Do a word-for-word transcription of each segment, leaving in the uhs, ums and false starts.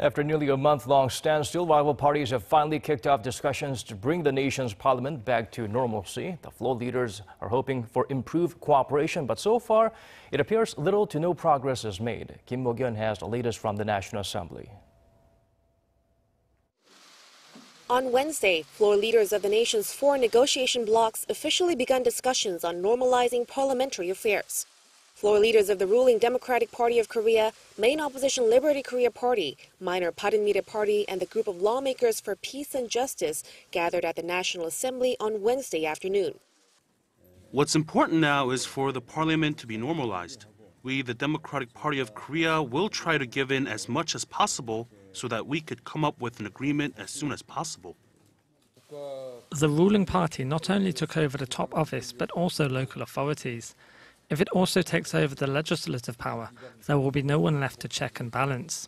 After nearly a month-long standstill, rival parties have finally kicked off discussions to bring the nation's parliament back to normalcy. The floor leaders are hoping for improved cooperation, but so far, it appears little to no progress is made. Kim Mok-yeon has the latest from the National Assembly. On Wednesday, floor leaders of the nation's four negotiation blocs officially began discussions on normalizing parliamentary affairs. Floor leaders of the ruling Democratic Party of Korea, main opposition Liberty Korea Party, minor Bareun Mirae Party, and the group of lawmakers for Peace and Justice gathered at the National Assembly on Wednesday afternoon. What's important now is for the parliament to be normalized. We, the Democratic Party of Korea, will try to give in as much as possible so that we could come up with an agreement as soon as possible. The ruling party not only took over the top office, but also local authorities. If it also takes over the legislative power, there will be no one left to check and balance.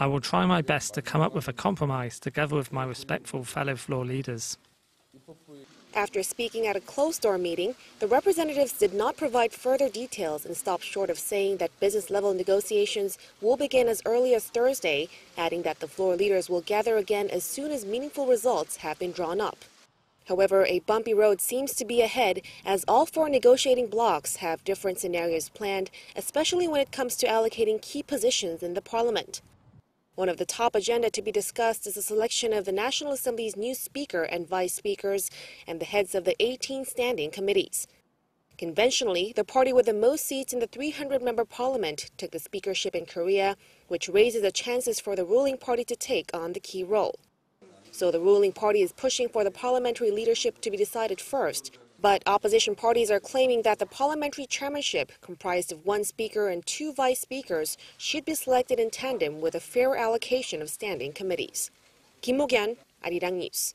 I will try my best to come up with a compromise together with my respectful fellow floor leaders. After speaking at a closed-door meeting, the representatives did not provide further details and stopped short of saying that business-level negotiations will begin as early as Thursday, adding that the floor leaders will gather again as soon as meaningful results have been drawn up. However, a bumpy road seems to be ahead as all four negotiating blocs have different scenarios planned, especially when it comes to allocating key positions in the parliament. One of the top agenda to be discussed is the selection of the National Assembly's new speaker and vice speakers and the heads of the eighteen standing committees. Conventionally, the party with the most seats in the three hundred member parliament took the speakership in Korea, which raises the chances for the ruling party to take on the key role. So the ruling party is pushing for the parliamentary leadership to be decided first. But opposition parties are claiming that the parliamentary chairmanship, comprised of one speaker and two vice speakers, should be selected in tandem with a fair allocation of standing committees. Kim Mok-yeon, Arirang News.